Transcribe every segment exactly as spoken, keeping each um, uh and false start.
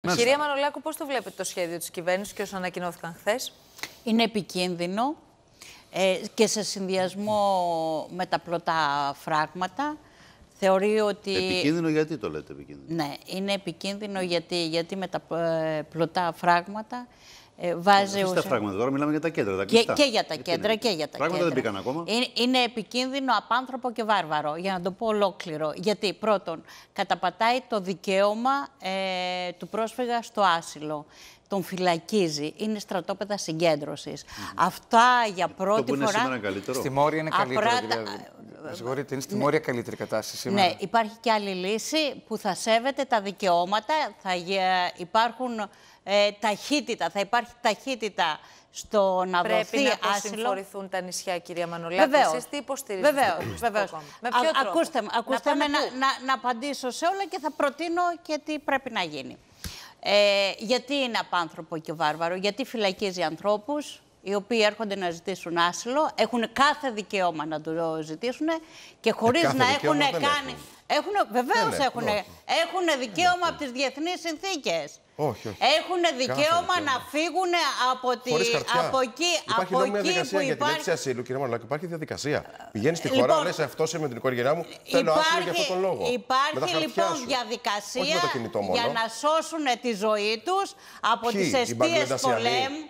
Κυρία Μανωλάκου, πώς το βλέπετε το σχέδιο της κυβέρνησης και όσα ανακοινώθηκαν χθες? Είναι επικίνδυνο ε, και σε συνδυασμό με τα πλωτά φράγματα. Θεωρεί ότι... Επικίνδυνο γιατί το λέτε επικίνδυνο? Ναι, είναι επικίνδυνο γιατί, γιατί με τα πλωτά φράγματα ε, βάζει... Ουσια... τα φράγματα, τώρα μιλάμε για τα κέντρα, τα κλειστά. Και, και για τα γιατί κέντρα είναι... και για τα φράγματα κέντρα. Φράγματα δεν μπήκαν ακόμα. Είναι, είναι επικίνδυνο, απάνθρωπο και βάρβαρο, για να το πω ολόκληρο. Γιατί πρώτον, καταπατάει το δικαίωμα ε, του πρόσφυγα στο άσυλο. Τον φυλακίζει. Είναι στρατόπεδα συγκέντρωσης. Mm-hmm. Αυτά για πρώτη φορά... Το που είναι φορά... Στη Μόρια είναι απράτα... καλύτερο, κυρία. Με συγχωρείτε, είναι στη ναι. Μόρια καλύτερη κατάσταση σήμερα. Ναι, υπάρχει και άλλη λύση που θα σέβεται τα δικαιώματα. Θα υπάρχουν ε, ταχύτητα, θα υπάρχει ταχύτητα στο να Πρέπει δοθεί άσυλο. Πρέπει να προσυμφορηθούν τα νησιά, κυρία Μανωλάκη. Εσείς τι υποστηρίζετε? Βεβαίως, βεβαίως. Με ποιο τρόπο? Ακούστε, ακούστε να, με, να, να, να απαντήσω σε όλα και θα προτείνω και τι πρέπει να γίνει. Ε, γιατί είναι απάνθρωπο και βάρβαρο? Γιατί φυλακίζει ανθρώπους οι οποίοι έρχονται να ζητήσουν άσυλο, έχουν κάθε δικαίωμα να το ζητήσουν και χωρίς ε, να έχουν κάνει... Έχουν, βεβαίως δεν έχουν, όχι. Έχουν δικαίωμα από τις διεθνείς συνθήκες. Όχι, όχι. Έχουν δικαίωμα κάθε να φύγουν από, τη, από εκεί, υπάρχει από νόμια εκεί διαδικασία που για υπάρχει... την αίτηση ασύλου, κυρία Μανωλάκη, υπάρχει διαδικασία. Πηγαίνεις στη λοιπόν, χώρα, λες αυτό είμαι με την οικογένειά μου, θέλω άσυλο για αυτόν τον λόγο. Υπάρχει λοιπόν σου. διαδικασία για να σώσουν τη ζωή τους από Ποιοι, τις αιστείες πολέμου.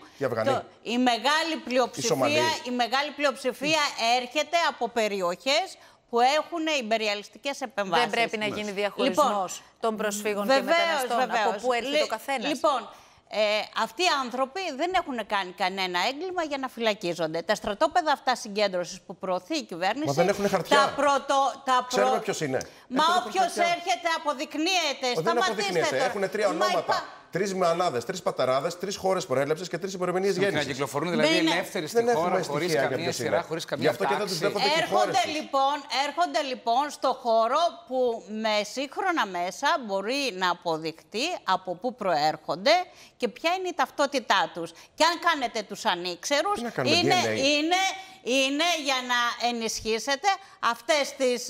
Το, η, μεγάλη πλειοψηφία, η μεγάλη πλειοψηφία έρχεται από περιοχές που έχουν υπεριαλιστικές επεμβάσεις. Δεν πρέπει να γίνει διαχωρισμός λοιπόν, των προσφύγων βεβαίως, και μεταναστών, βεβαίως. από πού έρχεται Λε, ο καθένας. Λοιπόν, ε, αυτοί οι άνθρωποι δεν έχουν κάνει κανένα έγκλημα για να φυλακίζονται. Τα στρατόπεδα αυτά συγκέντρωσης που προωθεί η κυβέρνηση... Μα δεν έχουν χαρτιά. Τα πρώτο, τα προ... Ξέρουμε ποιος είναι. Μα όποιος έρχεται αποδεικνύεται. Ο, δεν αποδεικνύεται. Το. Έχουν τρία ονόματα. Μα... Τρεις μανάδες, τρεις πατεράδες, τρεις χώρες προέλευσης και τρεις ημερομηνίες γέννησης. Να κυκλοφορούν δηλαδή είναι... ελεύθεροι στη δεν χώρα, χωρίς καμία σειρά, χωρίς καμία τάξη. Γι' αυτό και δεν τους δέχονται και οι χώρες τους. Λοιπόν, έρχονται λοιπόν στο χώρο που με σύγχρονα μέσα μπορεί να αποδειχτεί από πού προέρχονται και ποια είναι η ταυτότητά τους. Και αν κάνετε τους ανήξερους, είναι... είναι είναι για να ενισχύσετε αυτές τις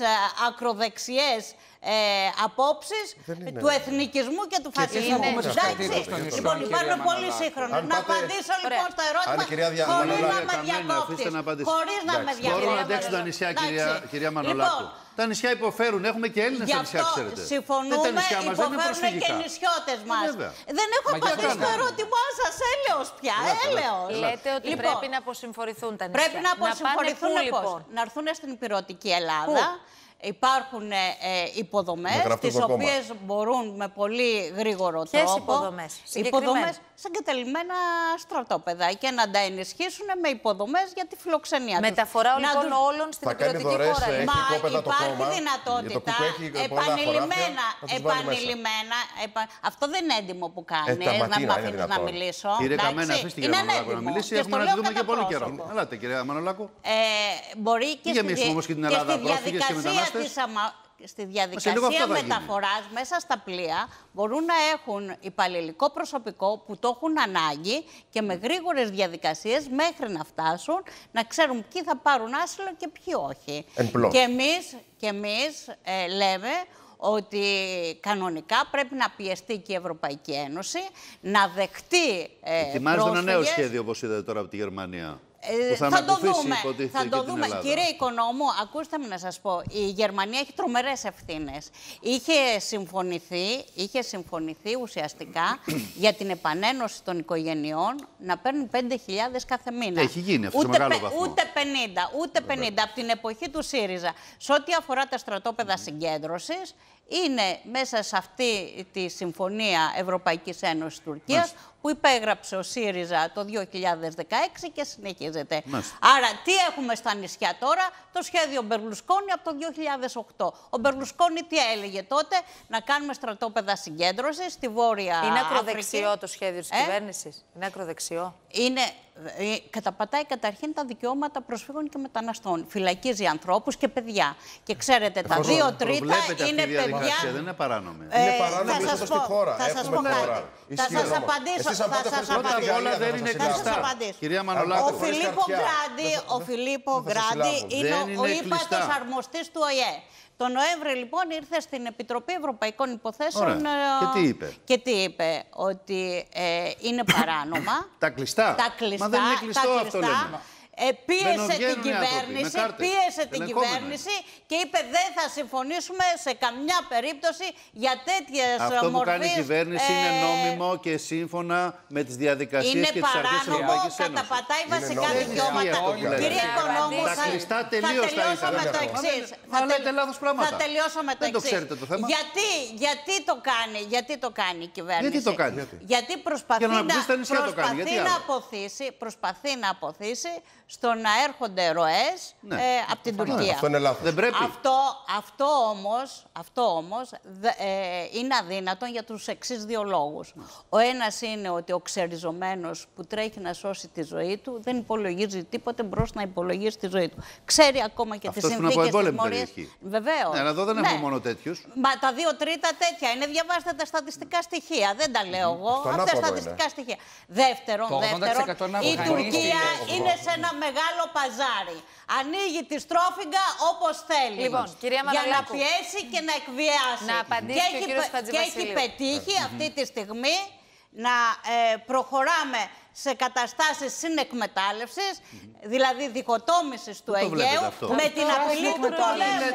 ακροδεξιές ε, απόψεις του εθνικισμού και του φασισμού. Λοιπόν, υπάρχουν πολύ σύγχρονα. Να απαντήσω λοιπόν στο ερώτημα χωρίς να με διακόπτεις. Χωρίς να με διακόπτεις. Μπορώ να αντέξω τα νησιά, κυρία Μανωλάκου. Τα νησιά υποφέρουν. Έχουμε και Έλληνες στα νησιά, ξέρετε. Συμφωνούμε, υποφέρουν και οι νησιώτες μας. Δεν έχω απαντήσει το ερώτημά σας. Έλεος πια. Έλεος. Λέτε ότι πρέπει να αποσυμφορηθούν τα νησιά. Πρέπει να αποσυμφορηθούν λοιπόν. Να έρθουν στην ηπειρωτική Ελλάδα. Υπάρχουν ε, υποδομές, τις οποίες κόμμα. μπορούν με πολύ γρήγορο τρόπο. Ποιες υποδομές? Υποδομές σαν καταλημμένα στρατόπεδα και να τα ενισχύσουν με υποδομές για τη φιλοξενία. Μεταφορά τους. Μεταφορά όλων, όλων στην υπηρετική χώρα. Μα υπάρχει δυνατότητα επανειλημμένα, επανειλημμένα, επα... αυτό δεν είναι έντιμο που κάνει, ε, να μάθεις να μιλήσω. Κύριε Καμένα, αφήστε την κυρία Μανωλάκου να μιλήσει, έχουμε να τη δούμε και πολύ καιρό. Ελάτε κυρία Μανωλάκου. Μπορεί και στην διαδικασία. Της αμα... Στη διαδικασία μεταφοράς μέσα στα πλοία μπορούν να έχουν υπαλληλικό προσωπικό που το έχουν ανάγκη και με γρήγορες διαδικασίες μέχρι να φτάσουν να ξέρουν ποιοι θα πάρουν άσυλο και ποιοι όχι. Εμπλώς. Και εμείς, και εμείς ε, λέμε ότι κανονικά πρέπει να πιεστεί και η Ευρωπαϊκή Ένωση να δεχτεί ε, ετοιμάζεται ένα νέο σχέδιο όπως είδατε τώρα από τη Γερμανία. Ε, θα θα το δούμε. Θα το δούμε. Κύριε Οικονόμου, ακούστε με να σας πω. Η Γερμανία έχει τρομερές ευθύνες. Είχε συμφωνηθεί, είχε συμφωνηθεί ουσιαστικά για την επανένωση των οικογενειών να παίρνουν πέντε χιλιάδες κάθε μήνα. Έχει γίνει αυτό σε μεγάλο βαθμό. Ούτε πενήντα, ούτε πενήντα από την εποχή του ΣΥΡΙΖΑ. Σε ό,τι αφορά τα στρατόπεδα συγκέντρωσης, είναι μέσα σε αυτή τη συμφωνία Ευρωπαϊκής Ένωσης Τουρκίας που υπέγραψε ο ΣΥΡΙΖΑ το δύο χιλιάδες δεκαέξι και συνεχίζεται. Μάλιστα. Άρα τι έχουμε στα νησιά τώρα? Το σχέδιο Μπερλουσκόνι από το δύο χιλιάδες οκτώ. Ο Μπερλουσκόνι τι έλεγε τότε? Να κάνουμε στρατόπεδα συγκέντρωσης στη Βόρεια Αφρική. Είναι ακροδεξιό Αφρική. το σχέδιο της ε? κυβέρνησης. Είναι ακροδεξιό. Είναι... Καταπατάει καταρχήν τα δικαιώματα προσφύγων και μεταναστών. Φυλακίζει ανθρώπους και παιδιά. Και ξέρετε, τα δύο τρίτα είναι παιδιά. Δεν είναι παράνομη. Ε, είναι παράνομη είσοδος στη χώρα. Θα σας πω κάτι. Θα σας απαντήσω. Θα σας απαντήσω. Κυρία Μανωλάκου, ο Φίλιππο Γκράντι είναι ο ύπατος αρμοστής του Ο Ε Ε. Το Νοέμβρη λοιπόν ήρθε στην Επιτροπή Ευρωπαϊκών Υποθέσεων. Ωραία. Και τι είπε? Και τι είπε? Ότι ε, είναι παράνομα. Τα κλειστά. Τα κλειστά. Μα δεν είναι κλειστό αυτό λέμε. Ε, πίεσε την κυβέρνηση, πίεσε την κυβέρνηση και είπε δεν θα συμφωνήσουμε σε καμιά περίπτωση για τέτοιες μορφές. Αυτό που μορφής, κάνει η κυβέρνηση ε... είναι νόμιμο και σύμφωνα με τις διαδικασίες είναι και τις αρχές της Ευρωπαϊκής Ένωσης. Είναι παράνομο, καταπατάει βασικά δικαιώματα. Κύριε Οικονόμου, θα, θα τελειώσω με το εξής. Θα, τελ... θα τελειώσω με το εξής. Γιατί, γιατί, το κάνει, γιατί το κάνει η κυβέρνηση? Γιατί το κάνει? Γιατί προσπαθεί να αποθήσει στο να έρχονται ροές ναι. ε, από την Τουρκία. Ναι, αυτό είναι λάθος. Δεν πρέπει. Αυτό, αυτό όμως, αυτό όμως δε, ε, είναι αδύνατο για τους εξής δύο λόγους. Ο ένας είναι ότι ο ξεριζωμένος που τρέχει να σώσει τη ζωή του δεν υπολογίζει τίποτε μπρος να υπολογίζει τη ζωή του. Ξέρει ακόμα και αυτός τις συνθήκες της μορίας. Βεβαίως. Ναι, αλλά εδώ δεν ναι. έχουμε μόνο τέτοιους. Μα τα δύο τρίτα τέτοια είναι. Διαβάστε τα στατιστικά στοιχεία. Δεν τα λέω εγώ. Αυτά τα στατιστικά είναι. στοιχεία. Δεύτερον, δεύτερον η Τουρκία είναι σε ένα μεγάλο παζάρι. Ανοίγει τη στρόφιγγα όπως θέλει. Λοιπόν, κυρία Μανωλάκη, για να πιέσει και να εκβιάσει. Να απαντήσει και, και, ο και έχει πετύχει mm -hmm. αυτή τη στιγμή να ε, προχωράμε σε καταστάσεις συνεκμετάλλευσης, mm -hmm. δηλαδή δικοτόμησης του Αιγαίου, με την απειλή του πολέμου.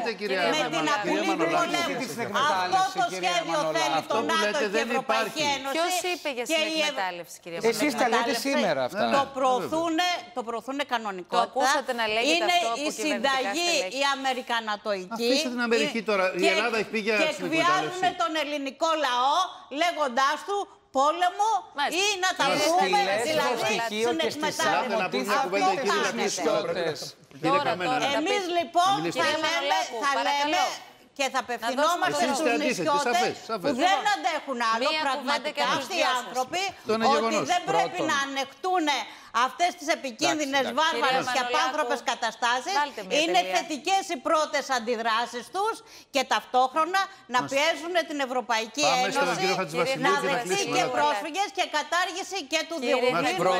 Με την απειλή του πολέμου. Αυτό το σχέδιο θέλει το ΝΑΤΟ και η Ευρωπαϊκή Ένωση. Ποιος είπε για συνεκμετάλλευση, κυρία Μανωλάκη? Εσείς τα λέτε σήμερα αυτά. Το προωθούν κανονικότητα. Το ακούσατε να λέγεται αυτό που κυβερνητικά στελέχη. Είναι η συνταγή η αμερικανατοϊκή. Αφήστε την Αμερική τώρα. Η Ελλάδα έχει πει για συνεκμετάλλευση. Και εκβιάζουν τον ελληνικό λαό λέγοντάς του πόλεμο ή να τα βρούμε, δηλαδή, στην εκμετάλλευση. Εμείς, λοιπόν, θα λέμε, θα λέμε και θα απευθυνόμαστε στους νησιώτες που δεν αντέχουν άλλο, πραγματικά, αυτοί οι άνθρωποι, ότι δεν πρέπει να ανεχτούν αυτές τις επικίνδυνες, βάρβαρες και απάνθρωπες καταστάσεις. Είναι θετικές οι πρώτες αντιδράσεις τους και ταυτόχρονα να πιέζουν την Ευρωπαϊκή Ένωση να δεχτεί και πρόσφυγες και κατάργηση και του διοικητικού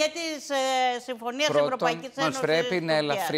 και της Συμφωνίας Ευρωπαϊκής Ένωσης.